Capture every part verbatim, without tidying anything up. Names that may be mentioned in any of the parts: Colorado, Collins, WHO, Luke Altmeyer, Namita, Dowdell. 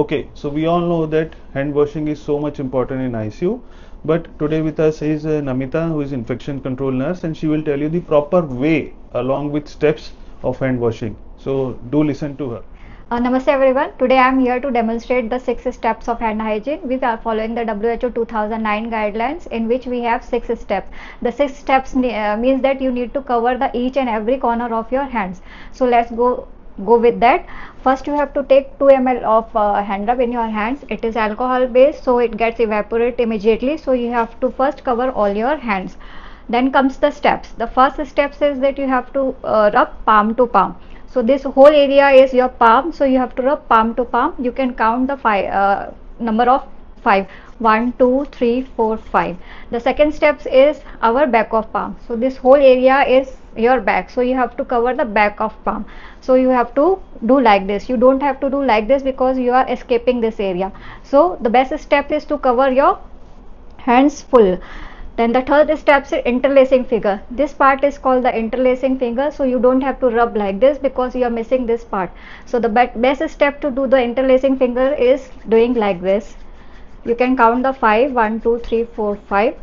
Okay, so we all know that hand washing is so much important in I C U, but today with us is uh, Namita, who is infection control nurse, and she will tell you the proper way along with steps of hand washing. So do listen to her. Uh, namaste everyone. Today I am here to demonstrate the six steps of hand hygiene. We are following the W H O two thousand nine guidelines, in which we have six steps. The six steps uh, means that you need to cover the each and every corner of your hands. So let's go go with that. First, you have to take two milliliters of uh, hand rub in your hands. It is alcohol based, so it gets evaporate immediately. So you have to first cover all your hands. Then comes the steps. The first steps is that you have to uh, rub palm to palm. So this whole area is your palm, so you have to rub palm to palm. You can count the five uh, number of five, one, two, three, four, five. The second steps is our back of palm. So this whole area is your back, so you have to cover the back of palm. So you have to do like this. You don't have to do like this because you are escaping this area. So the best step is to cover your hands full. Then the third step is interlacing finger. This part is called the interlacing finger, so you don't have to rub like this because you are missing this part. So the best step to do the interlacing finger is doing like this. You can count the five, one, two, three, four, five.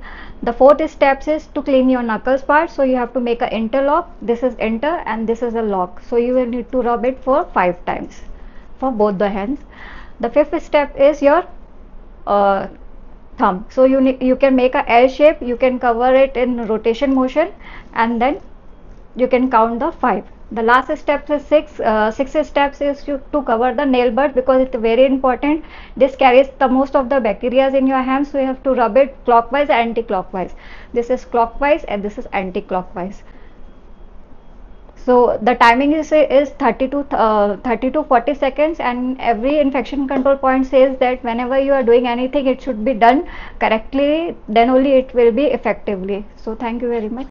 The fourth step is to clean your knuckles part, so you have to make an interlock. This is enter and this is a lock, so you will need to rub it for five times for both the hands. The fifth step is your uh, thumb, so you you can make a L shape. You can cover it in rotation motion and then you can count the five. The last step is six. Uh, six steps is to, to cover the nail bud, because it's very important. This carries the most of the bacteria in your hands, so you have to rub it clockwise, anti-clockwise. This is clockwise and this is anti-clockwise. So the timing is is thirty to forty seconds, and every infection control point says that whenever you are doing anything, it should be done correctly. Then only it will be effectively. So thank you very much.